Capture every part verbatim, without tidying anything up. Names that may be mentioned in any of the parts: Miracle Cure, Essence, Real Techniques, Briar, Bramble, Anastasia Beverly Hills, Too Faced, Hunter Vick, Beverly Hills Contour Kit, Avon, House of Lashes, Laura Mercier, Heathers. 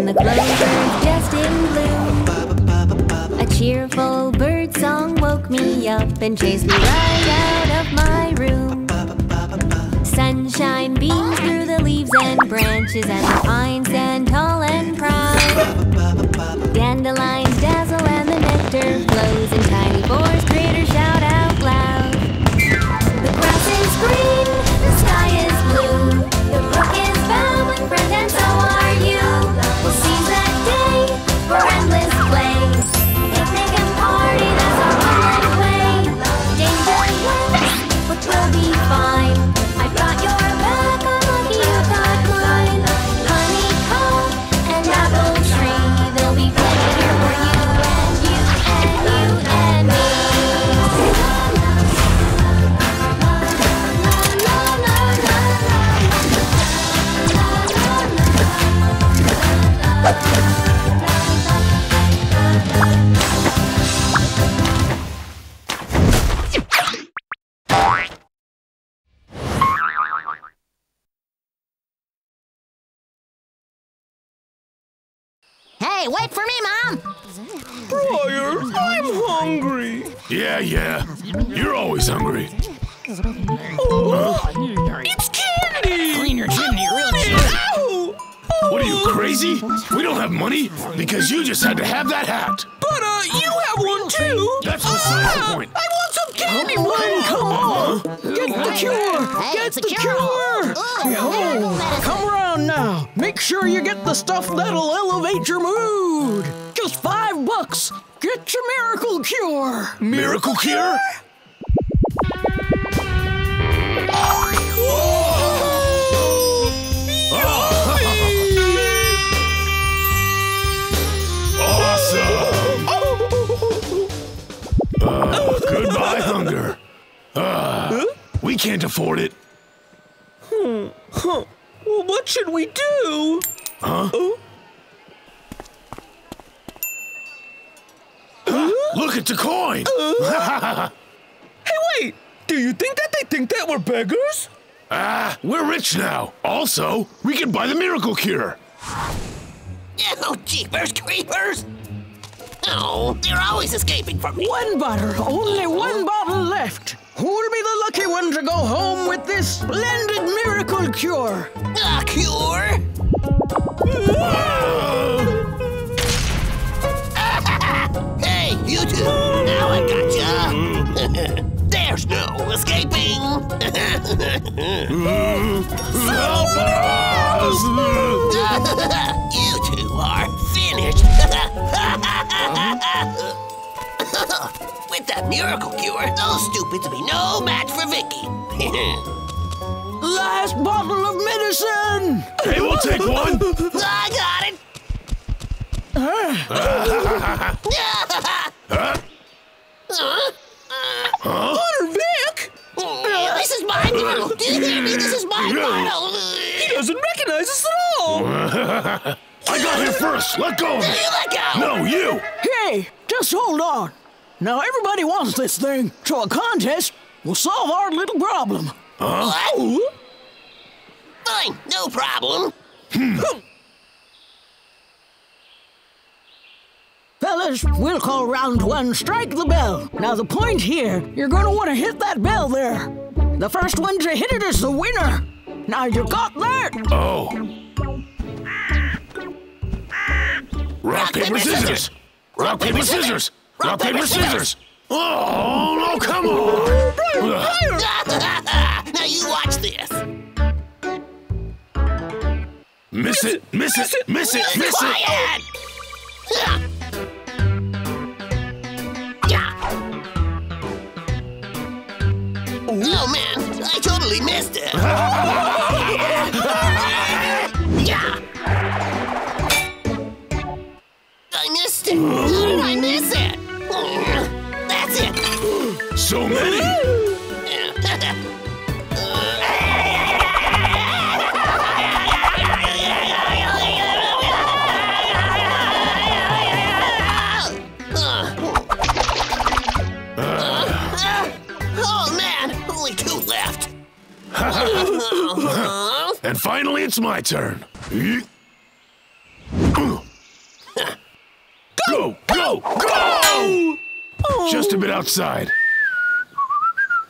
and the glowbirds dressed in blue. A cheerful bird song woke me up and chased me right out of my room. Sunshine beams through the leaves and branches, and the pines stand tall and proud. Dandelions dazzle and the nectar flows, and tiny forest critters shout out loud. The grass is green, the sky is blue, the brook is bound with friends and so are you. We'll seize that day for endless play, picnic and party, that's our Moonlight way. Danger waits, which will be fine. Hey, wait for me, Mom! Briar, I'm hungry! Yeah, yeah. You're always hungry. Oh, it's candy! Clean your chimney real quick. What are you, crazy? We don't have money because you just had to have that hat. But, uh, you have one too! That's beside the point. I want some candy! Briar, come on! Get the cure! Hey, get the cure! Oh, come on! Now, make sure you get the stuff that'll elevate your mood. Just five bucks. Get your Miracle Cure. Miracle Cure? Awesome! Uh, goodbye, hunger. Uh, we can't afford it. Hmm. Huh. Well, what should we do? Huh? Oh. Uh, Look at the coin! Uh, hey, wait! Do you think that they think that we're beggars? Ah, uh, we're rich now. Also, we can buy the Miracle Cure. Oh, jeepers creepers! Oh, they're always escaping from me. One bottle, only one bottle left. Who'll be the lucky one to go home with this splendid Miracle Cure? A cure? Hey, you two! Now I gotcha! There's no escaping! Help us! You two are finished! With that Miracle Cure, those stupids will be no match for Vicky. Last bottle of medicine! Hey, we'll take one! I got it! Hunter Vick! This is my bottle! Do you hear me? This is my bottle! He doesn't recognize us at all! I got here first! Let go of me! You let go! No, you! Hey, just hold on. Now everybody wants this thing, so a contest will solve our little problem. Huh? What? Fine, no problem. Hmm. Fellas, we'll call round one Strike the Bell. Now the point here, you're gonna wanna hit that bell there. The first one to hit it is the winner. Now you got that? Oh. Rock, Rock paper, paper, scissors. scissors. Rock, paper, scissors. Rock, paper, scissors! Oh, no, come on! Now you watch this! Miss it, miss it, miss it, miss it! Oh, man, I totally missed it! I missed it! How did I miss it? That's it! So many! uh, oh man, only two left. And finally, it's my turn. Go, go, go! Go! Oh. Just a bit outside.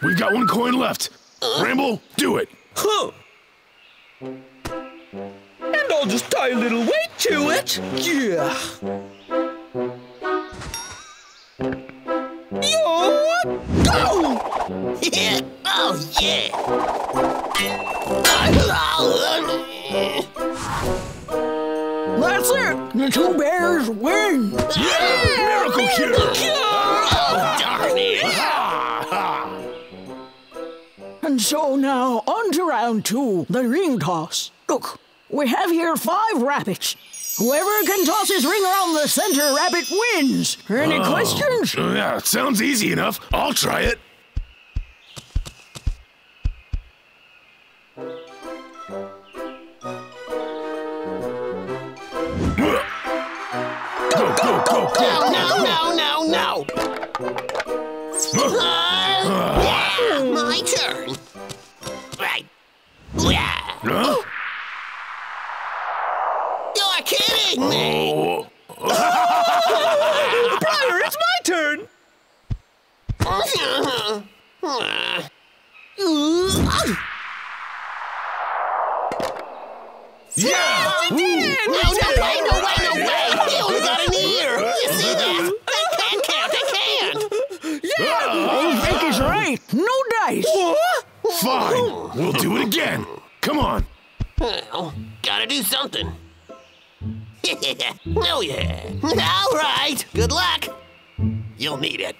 We've got one coin left. Bramble, do it. Huh. And I'll just tie a little weight to it. Yeah. Yo! Go! Oh, yeah. That's it. The two bears win. Yeah! Yeah. Miracle Cure! Miracle Cure! Oh, darn it. And so now, on to round two, the ring toss. Look, we have here five rabbits. Whoever can toss his ring around the center rabbit wins. Any oh, questions? Yeah, it sounds easy enough. I'll try it. Go, go, go, go, go, no, no, no, no, no. Uh, yeah, my turn. Right. Yeah. Huh? You're kidding me. Oh. Briar, it's my turn. Yeah, we did it. No, no way, no way, no way. He only got an ear. You see that? That can't count. That can't. Yeah. I think he's right. No dice. What? Fine. We'll do it again. Come on. Well, gotta do something. Oh, yeah. All right. Good luck. You'll need it.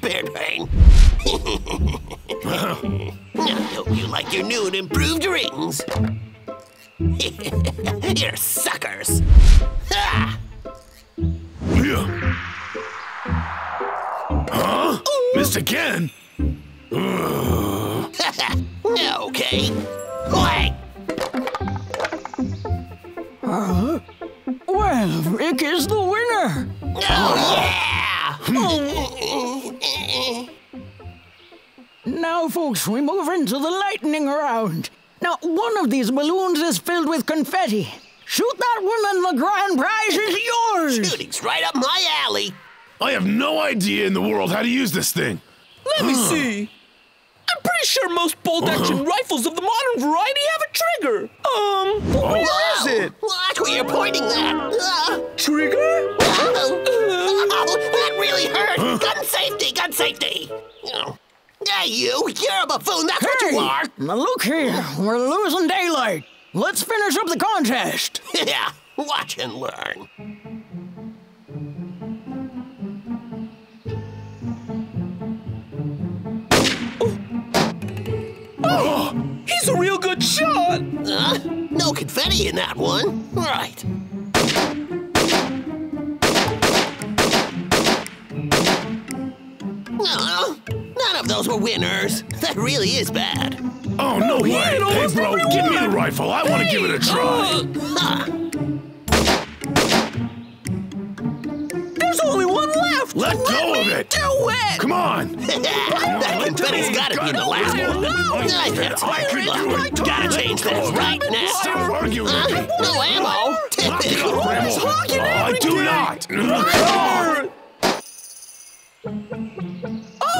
Bear pain. Now, don't you like your new and improved rings? You're suckers! Ha! Yeah. Huh? Ooh. Missed again? Okay. Wait. Uh, well, Rick is the winner. Oh yeah! Oh. Now, folks, we move into the lightning round. Now, one of these balloons is filled with confetti. Shoot that one and the grand prize is yours! Shooting's right up my alley. I have no idea in the world how to use this thing. Let me see. I'm pretty sure most bolt-action uh-huh. rifles of the modern variety have a trigger. Um, oh. Where Whoa. Is it? Watch where you're pointing that. Uh. Trigger? Oh, that really hurt. Huh? Gun safety, gun safety. Oh. Yeah, you! You're a buffoon, that's hey, what you are! Now look here, we're losing daylight. Let's finish up the contest. Yeah, watch and learn. Oh, oh he's a real good shot! Huh? No confetti in that one. Right. Uh-uh. None of those were winners. That really is bad. Oh, no oh, way! Hey, bro, everyone. Give me the rifle. I hey, want to give it a try. Uh, huh. There's only one left. Let, Let go of it. Do it. Come on. That confetti's got to be the last one. No, I can't. I can do it. Gotta change this right now. Stop arguing. Uh, no ammo. Lock it up, Bramble. I do not. Come on.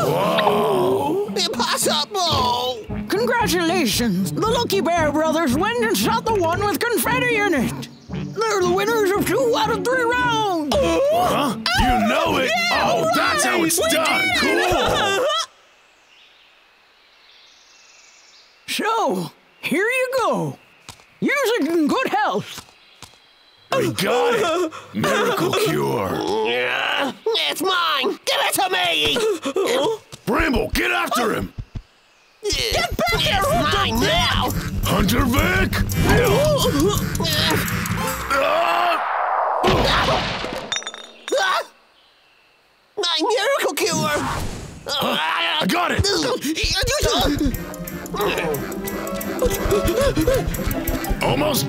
Whoa! Impossible! Congratulations! The Lucky Bear brothers went and shot the one with confetti in it! They're the winners of two out of three rounds! Uh, huh? Oh, you know it! Yeah, oh, right. That's how it's we done! Cool! So, here you go! Use it in good health! We got it! Miracle Cure! Yeah, it's mine! Give it to me! Bramble, get after him! Get back here! It's mine now! Hunter Vick! My Miracle Cure! Huh? I got it! Almost!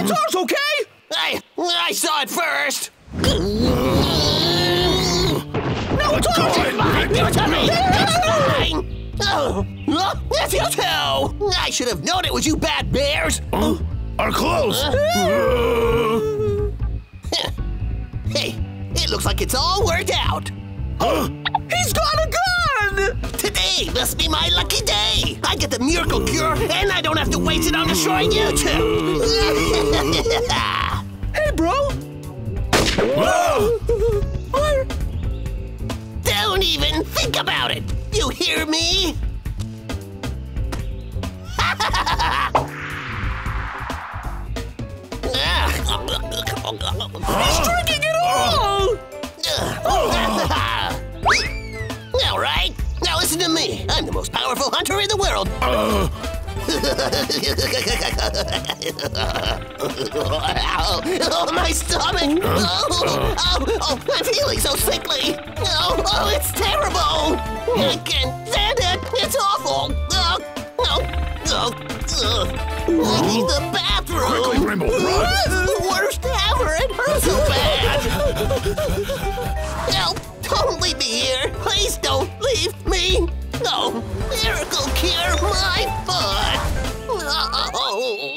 It's ours, okay? I, I saw it first. No, it's ours. It's mine. Give it to me. It's mine. Oh, it's you two. I should have known it was you bad bears. Uh, are close. Uh. Hey, it looks like it's all worked out. Huh? He's got a gun! Today must be my lucky day. I get the miracle cure, and I don't have to waste it on destroying you two. Hey, bro. Whoa! Or... Don't even think about it. You hear me? He's drinking it all! All right, now listen to me. I'm the most powerful hunter in the world. Uh. oh, oh, my stomach! Oh, oh, oh, I'm feeling so sickly. Oh, oh, it's terrible! I can't stand it. It's awful. Oh, oh, oh. I need the bathroom. Quickly, Bramble, run. It's the worst ever. It hurts so bad. Help! Don't leave me here. Please don't leave me. No, miracle cure my foot. Oh.